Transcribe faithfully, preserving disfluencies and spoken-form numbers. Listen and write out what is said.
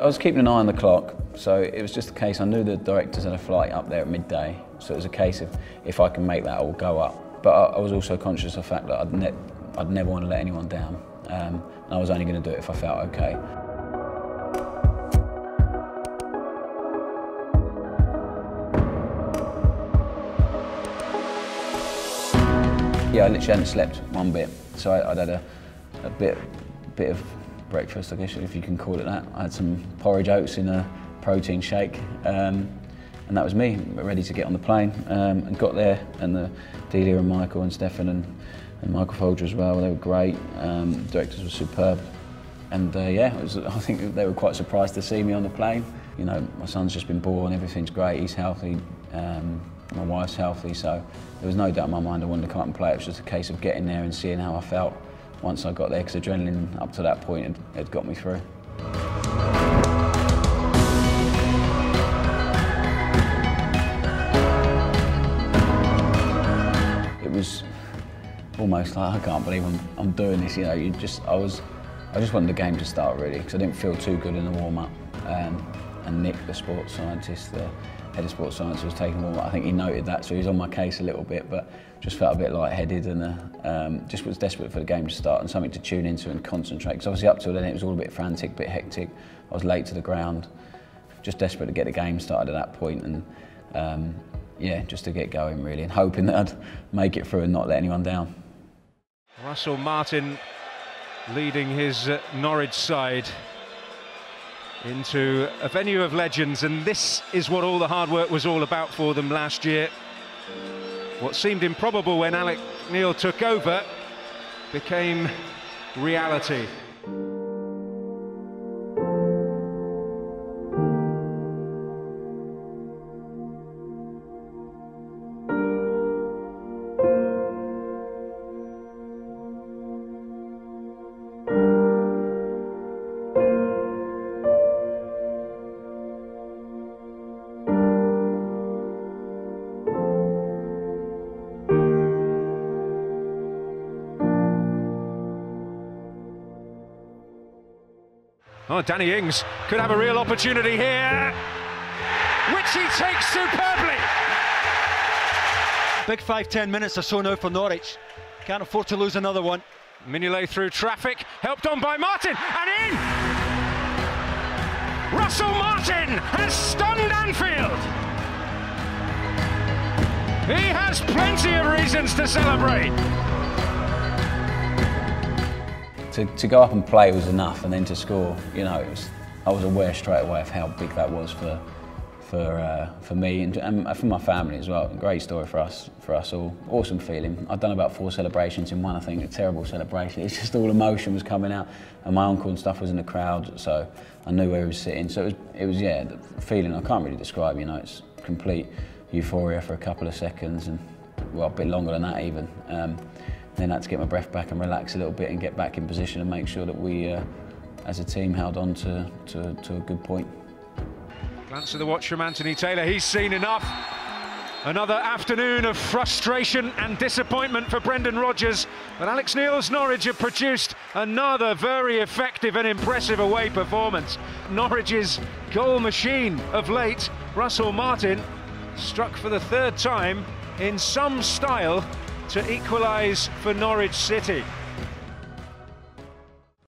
I was keeping an eye on the clock, so it was just a case, I knew the directors had a flight up there at midday, so it was a case of if I can make that, I will go up. But I, I was also conscious of the fact that I'd, ne I'd never want to let anyone down, um, and I was only going to do it if I felt okay. Yeah, I literally hadn't slept one bit, so I, I'd had a, a bit, bit of breakfast, I guess, if you can call it that. I had some porridge oats in a protein shake, um, and that was me, ready to get on the plane, um, and got there, and the Delia and Michael and Stefan and, and Michael Folger as well, they were great, um, the directors were superb, and uh, yeah, it was, I think they were quite surprised to see me on the plane. You know, my son's just been born, everything's great, he's healthy, um, my wife's healthy, so there was no doubt in my mind I wanted to come up and play. It was just a case of getting there and seeing how I felt once I got there, because adrenaline up to that point had, had got me through. It was almost like, I can't believe I'm, I'm doing this, you know, you just, I was, I just wanted the game to start really, because I didn't feel too good in the warm-up. Um, and Nick, the sports scientist, the head of sports science, was taking warm-up, I think he noted that, so he was on my case a little bit, but just felt a bit light-headed and uh, um, just was desperate for the game to start and something to tune into and concentrate, because obviously up till then it was all a bit frantic, a bit hectic, I was late to the ground, just desperate to get the game started at that point, and um, yeah, just to get going really, and hoping that I'd make it through and not let anyone down. Russell Martin leading his uh, Norwich side into a venue of legends, and this is what all the hard work was all about for them last year. What seemed improbable when Alex Neil took over became reality. Oh, Danny Ings could have a real opportunity here, which he takes superbly. Big five, ten minutes or so now for Norwich. Can't afford to lose another one. Mignolet through traffic, helped on by Martin, and in! Russell Martin has stunned Anfield. He has plenty of reasons to celebrate. To, to go up and play was enough, and then to score, you know, it was, I was aware straight away of how big that was for for uh, for me and, and for my family as well. Great story for us for us all. Awesome feeling. I'd done about four celebrations in one, I think, a terrible celebration. It's just all emotion was coming out, and my uncle and stuff was in the crowd, so I knew where he was sitting. So it was, it was yeah, the feeling I can't really describe. You know, it's complete euphoria for a couple of seconds, and well, a bit longer than that even. Um, Then I had to get my breath back and relax a little bit and get back in position and make sure that we, uh, as a team, held on to, to, to a good point. Glance at the watch from Anthony Taylor, he's seen enough. Another afternoon of frustration and disappointment for Brendan Rodgers, but Alex Neil's Norwich have produced another very effective and impressive away performance. Norwich's goal machine of late, Russell Martin, struck for the third time in some style to equalise for Norwich City.